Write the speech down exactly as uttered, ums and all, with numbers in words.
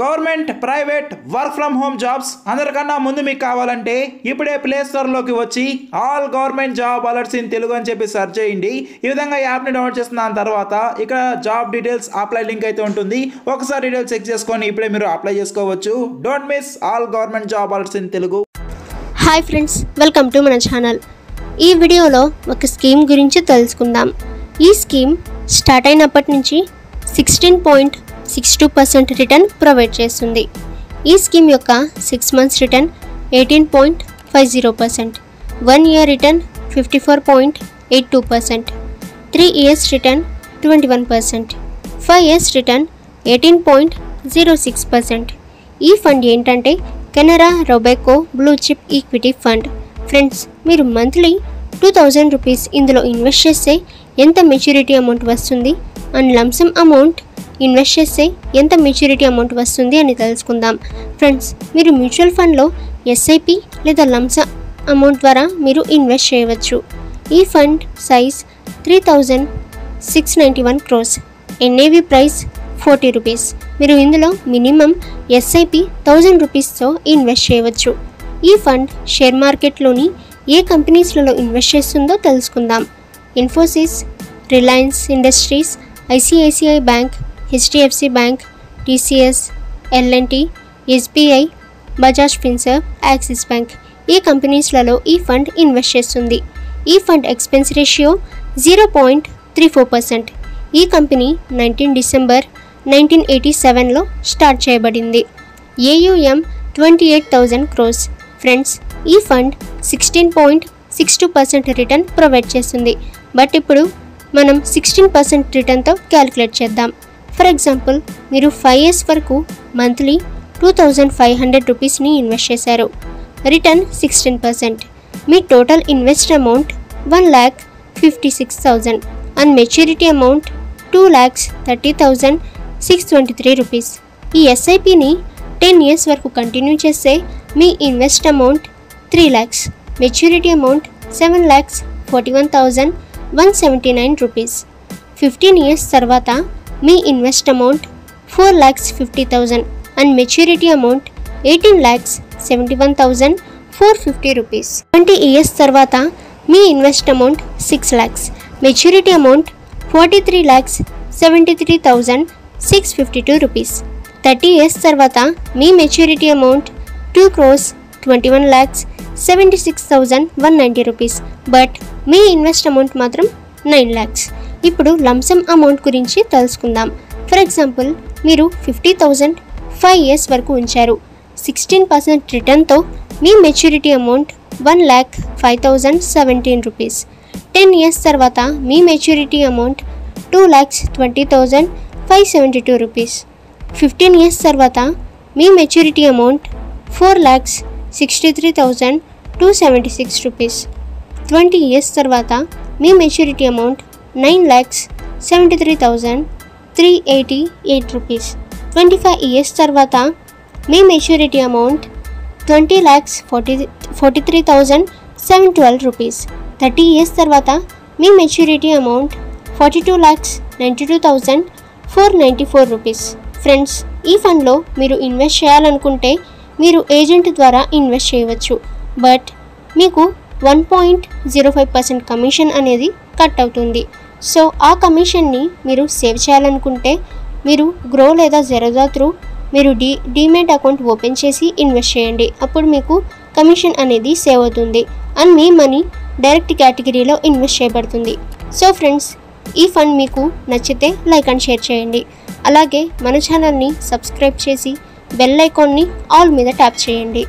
Government private work from home jobs అందరికన్నా ముందు మీకు కావాలంటే ఇప్పుడే ప్లే స్టోర్ లోకి వచ్చి all government job alerts in Telugu అని చెప్పి సెర్చ్ చేయండి. ఈ విధంగా యాప్ ని డౌన్లోడ్ చేసిన దాని తర్వాత ఇక్కడ జాబ్ డీటెయిల్స్ అప్లై లింక్ అయితే ఉంటుంది. ఒకసారి డీటెయిల్స్ చెక్ చేసుకొని ఇప్పుడే మీరు అప్లై చేసుకోవచ్చు. Don't miss all government job alerts in Telugu. Hi friends, welcome to మన ఛానల్. ఈ వీడియోలో ఒక స్కీమ్ గురించి తెలుసుకుందాం. ఈ స్కీమ్ స్టార్ట్ అయినప్పటి నుంచి sixteen point six two percent return provide చేస్తుంది. ఈ స్కీమ్ యొక్క six months return eighteen point five zero percent, one year return fifty four point eight two percent, three years return twenty one percent, five years return eighteen point zero six percent. ఈ fund ఏంటంటే Canara Robeco blue chip equity fund. Friends, మీరు monthly two thousand rupees ఇందులో invest చేస్తే ఎంత maturity amount వస్తుంది and lump sum amount invest చేస్తే ఎంత maturity amount వస్తుంది అని తెలుసుకుందాం. ఫ్రెండ్స్, మీరు మ్యూచువల్ ఫండ్లో ఎస్ఐపి లేదా లంసమ్ అమౌంట్ ద్వారా మీరు ఇన్వెస్ట్ చేయవచ్చు. ఈ fund size three thousand six ninety one crores, NAV price forty rupees. మీరు ఇందులో మినిమం ఎస్ఐపి థౌజండ్ రూపీస్తో ఇన్వెస్ట్ చేయవచ్చు. ఈ ఫండ్ షేర్ మార్కెట్లోని ఏ కంపెనీస్లలో ఇన్వెస్ట్ చేస్తుందో తెలుసుకుందాం. Infosys, Reliance industries, ICICI bank, HDFC bank, TCS, L and T, SBI, Bajaj Finserv, axis bank ఈ కంపెనీస్లలో ఈ ఫండ్ ఇన్వెస్ట్ చేస్తుంది. ఈ fund expense ratio zero point three four percent. ఈ company nineteen December nineteen eighty సెవెన్లో స్టార్ట్ చేయబడింది. AUM twenty eight thousand crores. Friends, ఈ fund sixteen point six two percent return provide చేస్తుంది. బట్ ఇప్పుడు మనం సిక్స్టీన్ పర్సెంట్ రిటర్న్తో క్యాలిక్యులేట్ చేద్దాం. For example, మీరు ఫైవ్ ఇయర్స్ వరకు monthly two thousand five hundred రూపీస్ని ఇన్వెస్ట్ చేశారు. Return sixteen percent. మీ total invest amount one lakh fifty six thousand and maturity amount two lakhs thirty thousand six twenty three rupees. ఈ ఎస్ఐపిని ten years వరకు continue చేస్తే మీ invest amount three lakhs, maturity amount seven lakhs forty one thousand one seventy nine rupees. Fifteen years తర్వాత మీ invest amount four lakhs fifty thousand and maturity amount eighteen lakhs seventy one thousand four fifty rupees. Twenty years తర్వాత మీ invest amount six lakhs, maturity amount forty three lakhs seventy three thousand six fifty two rupees. Thirty years తర్వాత మీ maturity amount two crores twenty one lakhs seventy six thousand one ninety rupees. But మీ invest amount మాత్రం nine lakhs. ఇప్పుడు lump sum amount గురించి తెలుసుకుందాం. For example, మీరు fifty thousand five years వరకు ఉంచారు. సిక్స్టీన్ పర్సెంట్ రిటర్న్తో మీ maturity amount one lakh five thousand seventeen rupees. Ten years తర్వాత మీ maturity amount two lakhs twenty thousand five seventy two rupees. Fifteen years తర్వాత మీ maturity amount four lakhs sixty three thousand two seventy six rupees. Twenty years తర్వాత మీ maturity amount nine lakhs seventy three thousand three eighty eight rupees. Twenty five years తర్వాత మీ maturity amount twenty lakhs forty forty three thousand seven twelve rupees. Thirty years తర్వాత మీ maturity amount forty two lakhs ninety two thousand four ninety four rupees. Friends, ఈ ఫండ్లో మీరు invest చేయాలనుకుంటే మీరు agent ద్వారా ఇన్వెస్ట్ చేయవచ్చు. బట్ మీకు one point zero five percent commission అనేది కట్ అవుతుంది. సో ఆ కమిషన్ని మీరు సేవ్ చేయాలనుకుంటే మీరు గ్రో లేదా జెరోదా త్రూ మీరు డీ డీమెట్ అకౌంట్ ఓపెన్ చేసి ఇన్వెస్ట్ చేయండి. అప్పుడు మీకు కమిషన్ అనేది సేవ్ అవుతుంది అండ్ మీ మనీ డైరెక్ట్ కేటగిరీలో ఇన్వెస్ట్ చేయబడుతుంది. సో ఫ్రెండ్స్, ఈ ఫండ్ మీకు నచ్చితే లైక్ అండ్ షేర్ చేయండి. అలాగే మన ఛానల్ని సబ్స్క్రైబ్ చేసి బెల్ ఐకాన్ని ఆల్ మీద ట్యాప్ చేయండి.